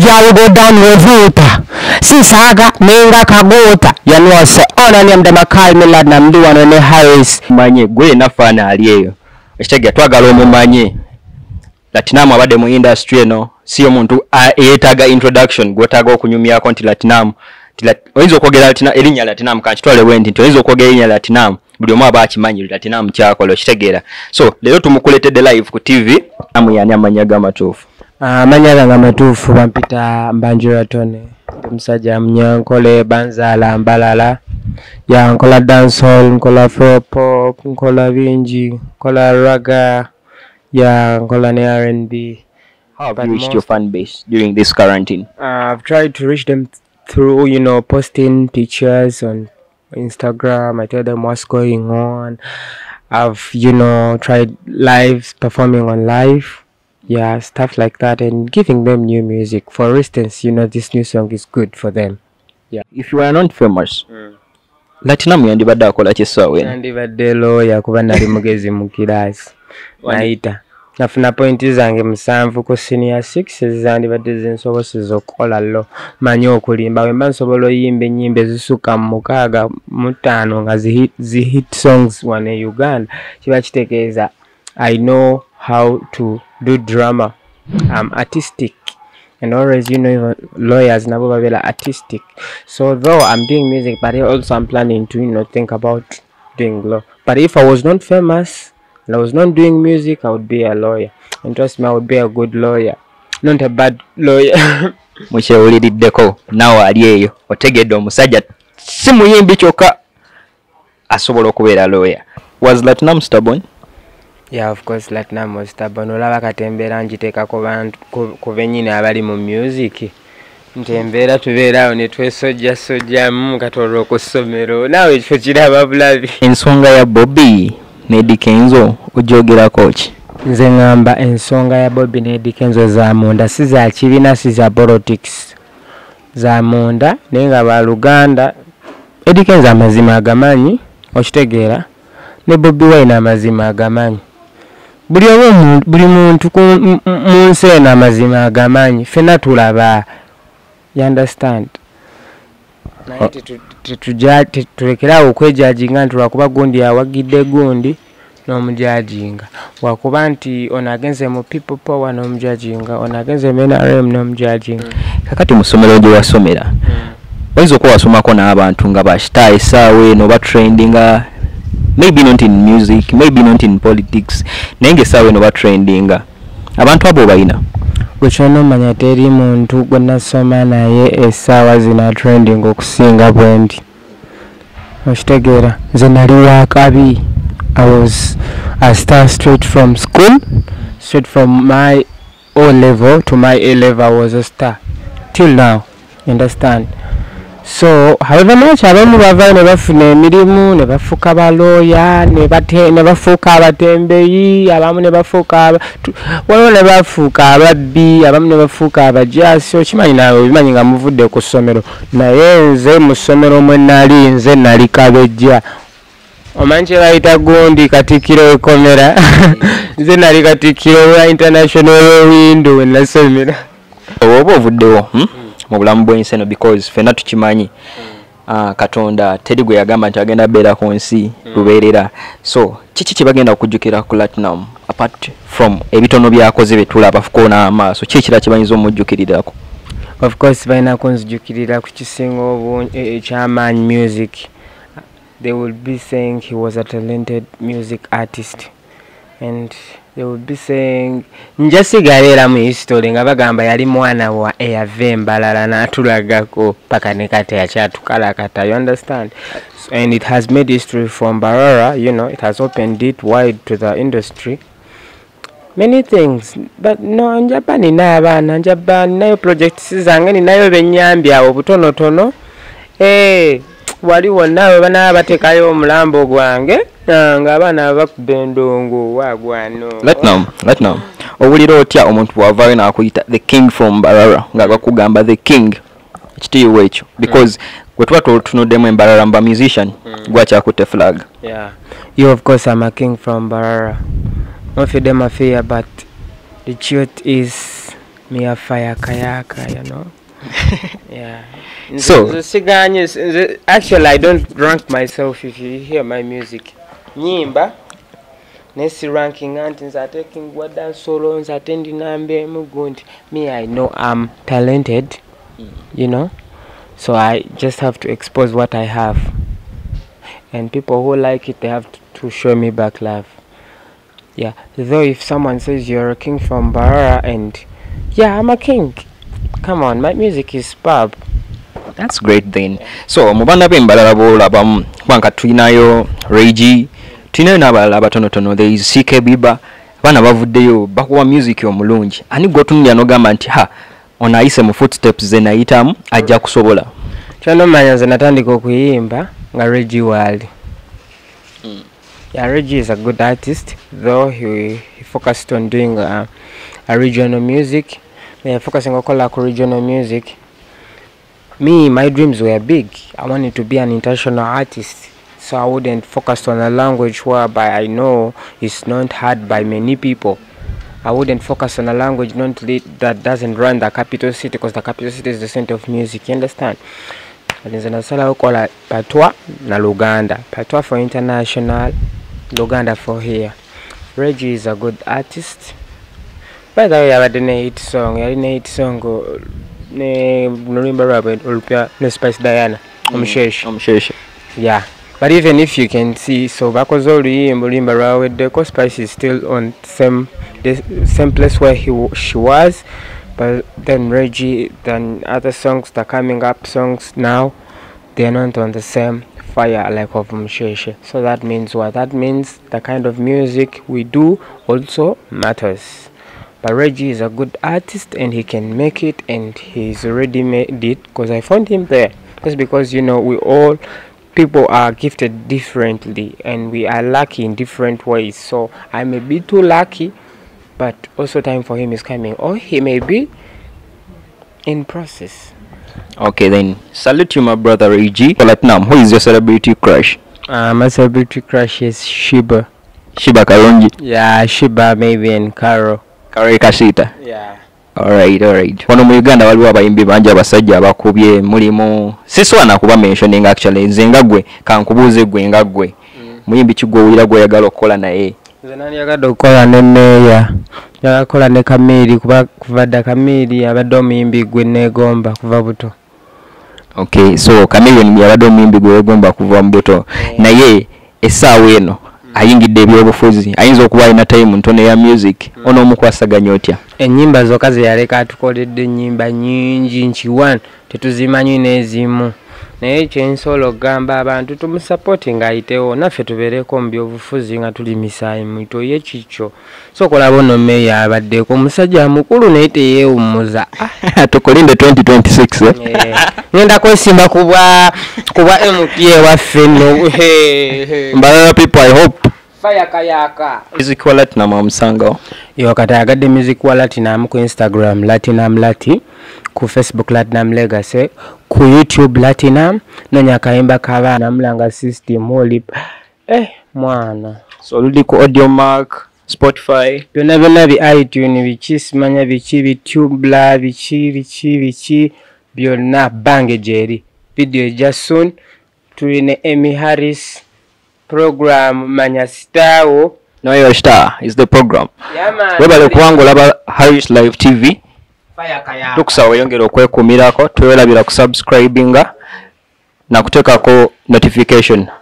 jali go down wevuta sisaga menga kagota yanwase ona ni amda makali milad na mdu wanone highways manye gwe nafana aliyeyo eshitege twagalo mu manye Latinum abade mu industry no siyo muntu ayetaga introduction gotago kunyumia konti Latinum oyizo kogera Latinum elinya Latinum kanchitole wendi toyizo kogera elinya Latinum buli omwa bakimanyi Latinum kyakolo shitegera so lero tumukuletede live ku TV amu yani amanyaga matufu amanyaga matufu bampita mbanjura tone msajja mnyankole banzala mbalala ya nkola dancehall nkola pop nkola bingi nkola raga ya nkola ne R&B. How have you reached your fan base during this quarantine? I've tried to reach them through, you know, posting pictures on Instagram. I tell them what's going on. I've, you know, tried live performing on live, yeah, stuff like that, and giving them new music. For instance, you know, this new song is good for them. Yeah. If you are not famous, Latinum yandibadde akola kyesaawe. Yandibadde lo yakuba nali mugezi mukirasi. Naita. Nafuna pointi zange musanvu ku senior 6 zandibadde zinsoboseza okukola lo manye okulimba wemba nsobola oyimba ennyimba ezisuka mu 6 mu 5 nga zi hit songs wane Uganda. Kiba kitegeeza I know how to do drama. I'm artistic. And always, you know, lawyers never were artistic. So though I'm doing music, but also I'm planning to, you know, think about doing law. But if I was not famous and I was not doing music, I would be a lawyer. And trust me, I would be a good lawyer, not a bad lawyer. Mushe ulididdeko nawe aliyeyo otegedde omusajja si muyimbi kyokka asobola okubeera lawyer. Was Latinum stubborn? Yeah, of course, Latinum was stubborn. Olaba katembera njiteka ku benyine abali mu music. Ntembera tubeerawo ne twesojja mukatolo ku ssomero. Nawe ekifo kiraba bulabi. Ensonga ya Bobi Nedi Kenzo ujogera coach. Nze ngamba ensonga ya Bobi Nedi Kenzo za munda si za kibina si za politics. Za munda naye nga ba Luganda Nedi Kenzo amazima agamanyi okitegeera. Ne Bobi Wine amazima agamanyi. Buli muntu mu nsi eno amazima agamanyi. Ffenna tulaba. You understand? Tulekerawo okwejajinga nti lwakuba gundi awagidde gundi n'omujajinga. Wakuba nti ono agenze mu people power n'omujajinga. Ono agenze mu NRM n'omujajinga. Kakati mu ssomero gye wasomera. Oyinza okuba wasomako n'abantu nga bakitaayo essaawa eno batrendinga. Maybe not in music, maybe not in politics. Nenge sawe no batrendinga. Abantu abo baina. Kuchono manyateri muntu gonna soma naye esawa zina trending okusinga bwendi. Okitegera zinali wakabi. I start straight from school, straight from my O level to my A level. I was a star till now. Understand? So, however much abantu bava ne bafuna emirimu ne bafuuka baloya ne bafuuka abatembeyi abamu ne bafuuka waliwo ne bafuuka ababbi abamu ne bafuuka abajaasi okimanyi naawe obimanyi nga muvudde ku ssomero naye nze mu ssomero mwe nali nze nali kabejja omanyi kye bayita gundi Katikkiro w'ekkomera nze nali Katikkiro wa international window we nasomera oba ovuddewo mubulamu bwenseno because fena tukimanyi katonda tedi gwe yagamba nti agenda beera ku nsi lubeerera so kiki kye bagenda okujjukira ku Latinum apart from ebitono byakoze betulaba fukoona amaaso kiki kira kibanyiza omujjukirirako. Of course balina kunzijjukirira ku kisinga ekyamaanyi music. They will be saying he was a talented music artist and they will be saying njasigalera mu history nga bagamba yali mwana wa eyave Mbarara n'atulagako paka ne kata yakatukalakata. You understand? So, and it has made history for Mbarara, you know, it has opened it wide to the industry. Many things, but no njabani n'abaana njabani nayo projects zange ninayo bennyambya obutonotono. Waliwo nawe bana batekayo omulambo gwange nga bana bakubendongo wagwano. Latinum obulira otya omuntu bwavaayo n'akuyita the king from Mbarara nga bakugamba the king ekitiibwa ekyo because gwe tuba tunuddemu Mbarara mba musician gwakyakutte flag. Yeah, you of course I'm a king from Mbarara, no fear but the truth is Kayaka, you know. Yeah. So actually I don't rank myself. If you hear my music, nyimba nesi ranking antins are taking what dance solos attending nambe mugundi. Me, I know I'm talented, you know, so I just have to expose what I have, and people who like it, they have to show me back love. Yeah, though if someone says you're a king from Mbarara, and yeah, I'm a king. Come on, my music is pub. That's great then. So, mubanda pe Mbarara bolaba kwanka twinayo Reggae, twinayo nabala batonotono, there is CK Biba, bana bavuddeyo bakuwa music omulungi. Ani gotunnya nogamba nti ha onayise mu footsteps zenayitamu ajja kusobola. Kyano manyanze natandika okuyimba nga Reggae World. Yeah, Reggae is a good artist, though he focused on doing a regional music. Focusing on regional music. Me, my dreams were big. I wanted to be an international artist, so I wouldn't focus on a language whereby I know it's not heard by many people. I wouldn't focus on a language not that doesn't run the capital city, because the capital city is the center of music. You understand? And there's another called Patua na Luganda. Patua for international, Luganda for here. Reggae is a good artist. By the way, I had a hit song. I had a hit song. Olupia, Spice Diana, Omushesh. Yeah, but even if you can see, so because already Mbarara, the Spice is still on the same place where she was. But then Reggae, then other songs that are coming up, songs now, they are not on the same fire like of Omushesh. So that means what? That means the kind of music we do also matters. But Reggae is a good artist, and he can make it, and he's already made it, because I found him there. Just because, you know, we all people are gifted differently, and we are lucky in different ways. So I may be too lucky, but also time for him is coming, or he may be in process. Okay, then salute you, my brother Reggae. Latinum, who is your celebrity crush? My celebrity crush is Sheebah. Sheebah Karungi. Yeah, Sheebah maybe and Karo. Karekashita. Yeah. All right. Wano mu Uganda waliwo bayimbi banja basajja abakubye mulimo. Siswana kuba mentioning actually nzengagwe kankubuze gwengagwe. Muyimbi kigwe wira gwe yagala okola naye. Nze nani yagadde okola nene ya. Yagakola ne kamiri kuba kuvadda kamiri abadde omuyimbi gwe negomba kuva buto. Okay, so kamiri ni abadde omuyimbi gwe yegomba kuva mbuto. Naye esaawa eno ayingidde ebyobufuzi ayinza okuba alina time ntone ya music ono omukwasaganya otya ennyimba zokka ze yaleka atukoledde ennyimba nyingi nkiwanu tetuzimanyi n'ezimu naye kyensolo okugamba abantu tumusapoti ng'ayitewo naffe tubeereko mu byobufuzi nga tuli misaayi mito yekikyo sokola bono meeya abaddeeko omusajja mukulu naye teyeewummuza tukolinde 2026 ngenda kwesimba kuba MPA waffe Mbarara people, I hope fire kayaka music wa Latinum amusangawo yo kata yagadde music wa Latinum ku Instagram Latinum Lati, ku Facebook Latinum Legacy, ku YouTube Latinum nonya kayimba kabana mulanga system olip mwana so ludi ku Audio Mark, Spotify byonna byonna bi iTunes bikisimanya biki bitube la biki byonna bange jeri video just soon tuline Amy Harris program manyastao no your star is the program webale kuwango laba Harris Live TV fire kaya tukusawe yongero kwekumira ko twela bila kusubscribinga na kuteka ko notification.